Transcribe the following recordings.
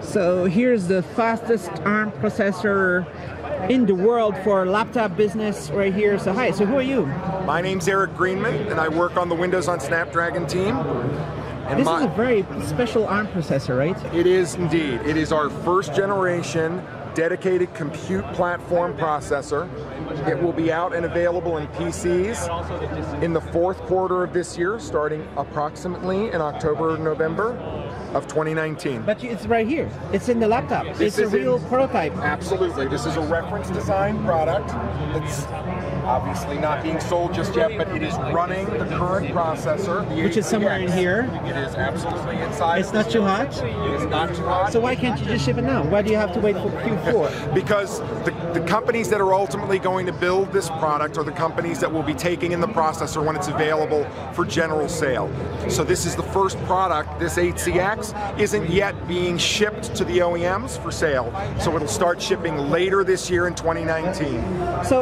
So here's the fastest ARM processor in the world for laptop business right here. So hi, so who are you? My name's Eric Greenlee, and I work on the Windows on Snapdragon team. And this is a very special ARM processor, right? It is indeed. It is our first generation dedicated compute platform processor. It will be out and available in PCs in the fourth quarter of this year, starting approximately in October or November of 2019. But it's right here. It's in the laptop. It's a real prototype. Absolutely. This is a reference design product that's obviously not being sold just yet, but it is running the current processor. Which is somewhere in here. It is absolutely inside. It's not too hot? It's not too hot. So why can't you just ship it now? Why do you have to wait for Q4? Because the companies that are ultimately going to build this product are the companies that will be taking in the processor when it's available for general sale. So this is the first product. This 8CX isn't yet being shipped to the OEMs for sale. So it'll start shipping later this year in 2019. So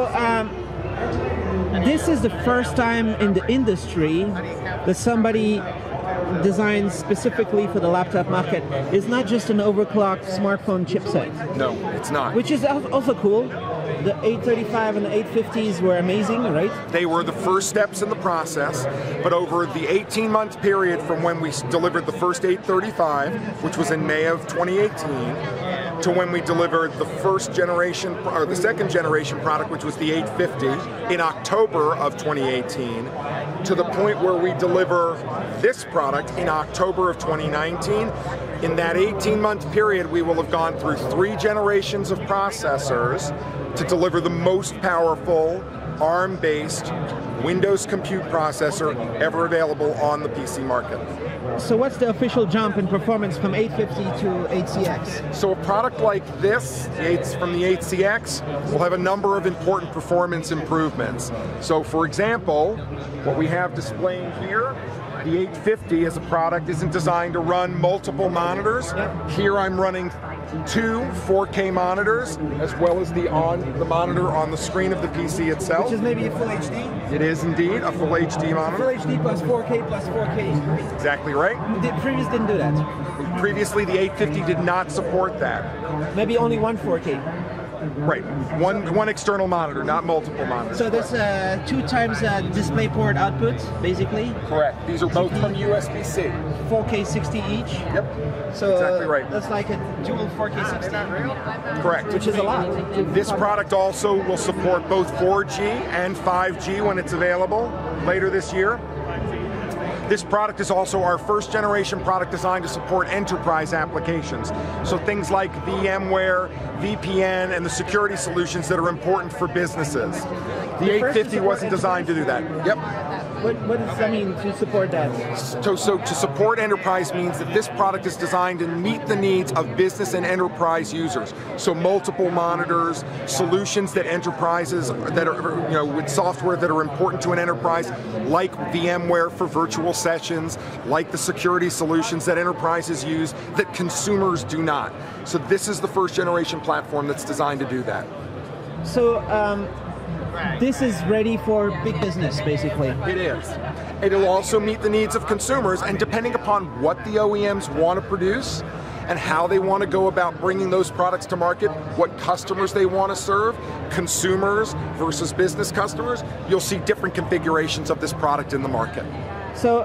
this is the first time in the industry that somebody designed specifically for the laptop market. It's not just an overclocked smartphone chipset. No, it's not. Which is also cool. The 835 and the 850s were amazing, right? They were the first steps in the process, but over the 18-month period from when we delivered the first 835, which was in May of 2018, to when we delivered the first generation, or the second generation product, which was the 850, in October of 2018, to the point where we deliver this product in October of 2019. In that 18-month period, we will have gone through 3 generations of processors to deliver the most powerful ARM-based Windows compute processor ever available on the PC market. So what's the official jump in performance from 850 to 8CX? So a product like this, from the 8CX, will have a number of important performance improvements. So for example, what we have displaying here, the 850 as a product isn't designed to run multiple monitors. Here I'm running 2 4K monitors, as well as the monitor on the screen of the PC itself. Which is maybe a full HD? It is indeed a full HD monitor. Full HD plus 4K plus 4K. Exactly right. The previous didn't do that. Previously, the 850 did not support that. Maybe only one 4K. Right, one external monitor, not multiple monitors. So there's 2 times DisplayPort output, basically? Correct. These are both from USB-C. 4K 60 each? Yep, so exactly right. That's like a dual 4K 60. Correct. Which is a lot. This product also will support both 4G and 5G when it's available later this year. This product is also our first generation product designed to support enterprise applications. So things like VMware, VPN, and the security solutions that are important for businesses. The 850 wasn't designed to do that. Yep. What does that mean, to support that? So to support enterprise means that this product is designed to meet the needs of business and enterprise users. So multiple monitors, solutions that enterprises, that are, you know, with software that are important to an enterprise, like VMware for virtual sessions, like the security solutions that enterprises use that consumers do not. So this is the first generation platform that's designed to do that. So this is ready for big business, basically. It is. It'll also meet the needs of consumers, and depending upon what the OEMs want to produce and how they want to go about bringing those products to market, what customers they want to serve, consumers versus business customers, you'll see different configurations of this product in the market. So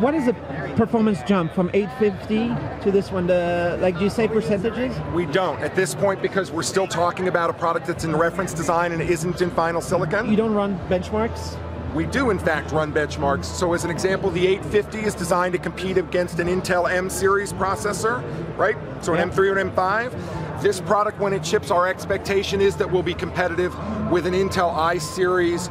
what is the performance jump from 850 to this one? Like, do you say percentages? We don't at this point, because we're still talking about a product that's in reference design and isn't in final silicon. You don't run benchmarks? We do, in fact, run benchmarks. So as an example, the 850 is designed to compete against an Intel M series processor, right? So an M3 or an M5. This product, when it ships, our expectation is that we'll be competitive with an Intel I series,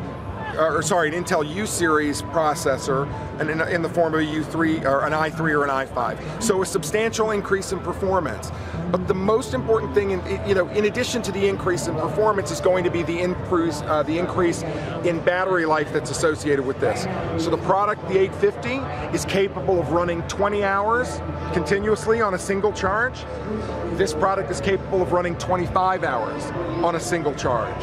an Intel U series processor, and in the form of a U3 or an i3 or an i5. So a substantial increase in performance. But the most important thing, in addition to the increase in performance, is going to be the increase in battery life that's associated with this. So the product, the 850, is capable of running 20 hours continuously on a single charge. This product is capable of running 25 hours on a single charge.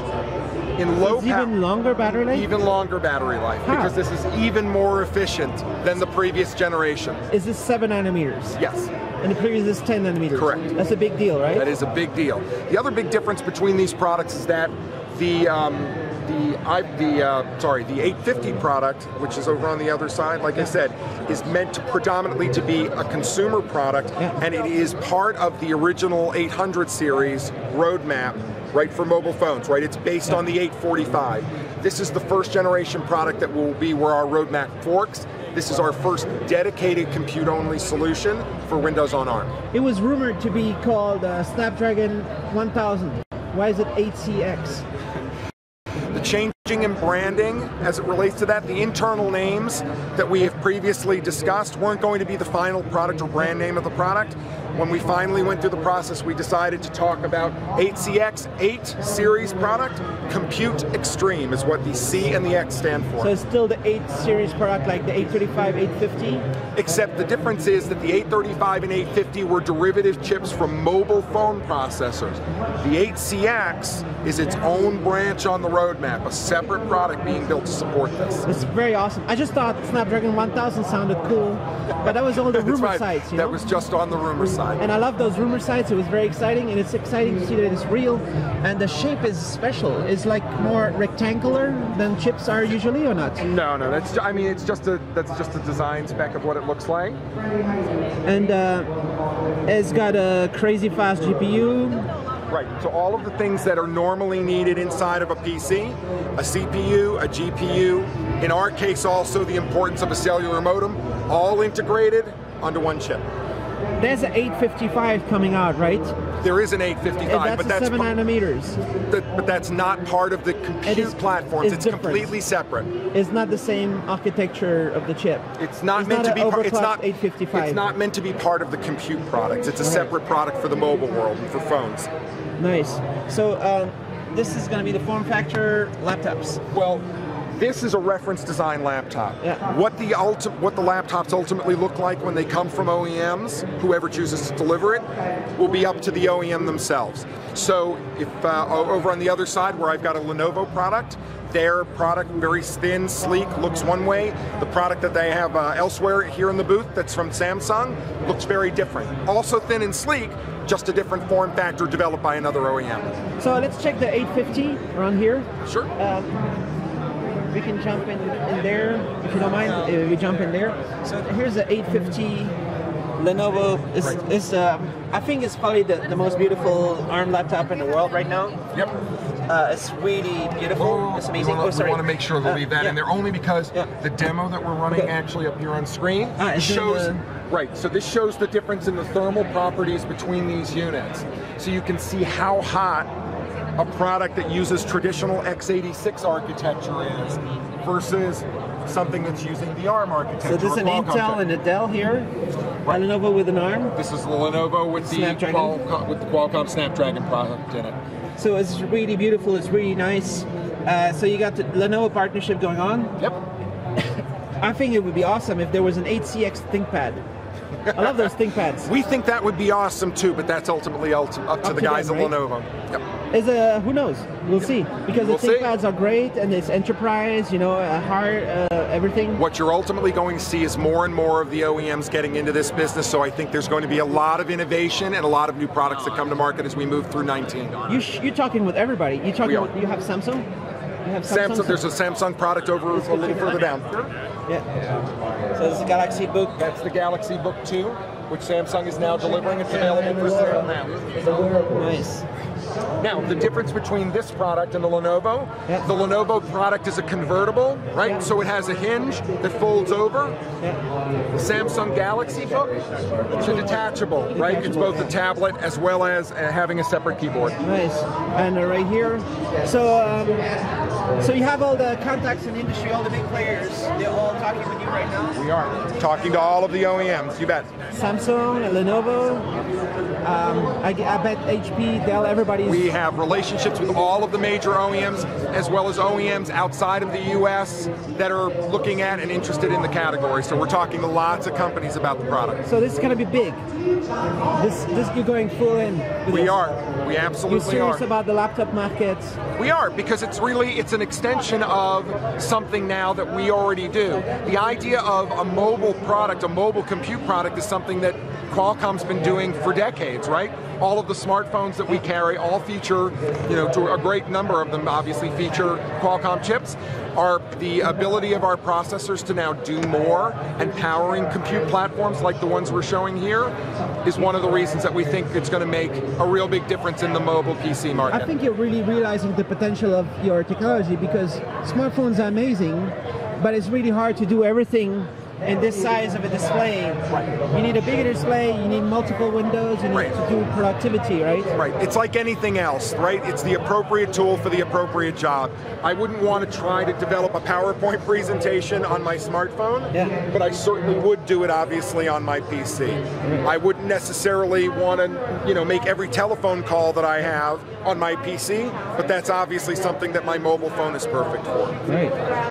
in low power. Even longer battery life? Even longer battery life, because this is even more efficient than the previous generation. Is this 7 nanometers? Yes. And the previous is 10 nanometers? Correct. That's a big deal, right? That is a big deal. The other big difference between these products is that the 850 product, which is over on the other side, like I said, is meant to predominantly to be a consumer product, and it is part of the original 800 series roadmap, right, for mobile phones, right? It's based on the 845. This is the first generation product that will be where our roadmap forks. This is our first dedicated compute-only solution for Windows on ARM. It was rumored to be called Snapdragon 1000. Why is it 8CX? Changing in branding as it relates to that, the internal names that we have previously discussed weren't going to be the final product or brand name of the product. When we finally went through the process, we decided to talk about 8CX, 8 series product. Compute Extreme is what the C and the X stand for. So it's still the 8 series product, like the 835, 850? Except the difference is that the 835 and 850 were derivative chips from mobile phone processors. The 8CX is its own branch on the roadmap, a separate product being built to support this. It's very awesome. I just thought Snapdragon 1000 sounded cool, but that was all the rumor sites. You know? That was just on the rumor side. And I love those rumor sites. It was very exciting, and it's exciting to see that it's real, and the shape is special. It's like more rectangular than chips are usually, or not? No, no. That's I mean, it's just a that's just a design spec of what it looks like. And it's got a crazy fast GPU. Right, so all of the things that are normally needed inside of a PC, a CPU, a GPU, in our case also the importance of a cellular modem, all integrated onto one chip. There's an 855 coming out, right? There is an 855, that's but that's 7 nanometers. But that's not part of the compute platforms. It's completely separate. It's not the same architecture of the chip. It's not meant to be part. It's not meant to be part of the compute products. It's a separate product for the mobile world and for phones. Nice. So this is going to be the form factor laptops. Well, this is a reference design laptop. Yeah. What the laptops ultimately look like when they come from OEMs, whoever chooses to deliver it, will be up to the OEM themselves. So if over on the other side where I've got a Lenovo product, their product, very thin, sleek, looks one way. The product that they have elsewhere here in the booth that's from Samsung looks very different. Also thin and sleek, just a different form factor developed by another OEM. So let's check the 850 around here. Sure. We can jump in there, if you don't mind, we jump in there. So here's the 850 Lenovo. I think it's probably the most beautiful ARM laptop in the world right now. Yep. It's really beautiful. It's amazing. We want to make sure we leave that in there, only because the demo that we're running actually up here on screen shows... Right, so this shows the difference in the thermal properties between these units. So you can see how hot a product that uses traditional x86 architecture is versus something that's using the ARM architecture. So this is an Intel and a Dell here, right. A Lenovo with an ARM. This is the Lenovo with the Qualcomm Snapdragon product in it. So it's really beautiful, it's really nice. So you got the Lenovo partnership going on. Yep. I think it would be awesome if there was an 8CX ThinkPad. I love those ThinkPads. We think that would be awesome too, but that's ultimately up to the guys at Lenovo. Yep. Who knows? We'll see. Because the ThinkPads are great, and it's enterprise, you know, hard, everything. What you're ultimately going to see is more and more of the OEMs getting into this business, so I think there's going to be a lot of innovation and a lot of new products that come to market as we move through 19. You're talking with everybody. You have Samsung? You have Samsung? There's a Samsung product over a little further down. Yeah. So this is the Galaxy Book. That's the Galaxy Book 2, which Samsung is now delivering. It's available for sale now. Nice. Now, the difference between this product and the Lenovo, the Lenovo product is a convertible, right? So it has a hinge that folds over. The Samsung Galaxy Book, it's a detachable, right? It's both a tablet as well as having a separate keyboard. Nice. And right here, so So you have all the contacts in the industry, all the big players, they're all talking with you right now? We are. Talking to all of the OEMs, you bet. Samsung, Lenovo, I bet HP, Dell, everybody's... We have relationships with all of the major OEMs, as well as OEMs outside of the US that are looking at and interested in the category. So we're talking to lots of companies about the product. So this is going to be big. This you're going full in. We are. We absolutely are. You're serious about the laptop market? We are, because it's really, it's an extension of something now that we already do. The idea of a mobile product, a mobile compute product, is something that Qualcomm's been doing for decades, right? All of the smartphones that we carry all feature, you know, to a great number of them obviously feature Qualcomm chips. Our, the ability of our processors to now do more and powering compute platforms like the ones we're showing here is one of the reasons that we think it's going to make a real big difference in the mobile PC market. I think you're really realizing the potential of your technology, because smartphones are amazing, but it's really hard to do everything in this size of a display. Right. You need a bigger display, you need multiple windows, you need to do productivity, right? Right, it's like anything else, right? It's the appropriate tool for the appropriate job. I wouldn't want to try to develop a PowerPoint presentation on my smartphone, but I certainly would do it obviously on my PC. I wouldn't necessarily want to, you know, make every telephone call that I have on my PC, but that's obviously something that my mobile phone is perfect for. Right.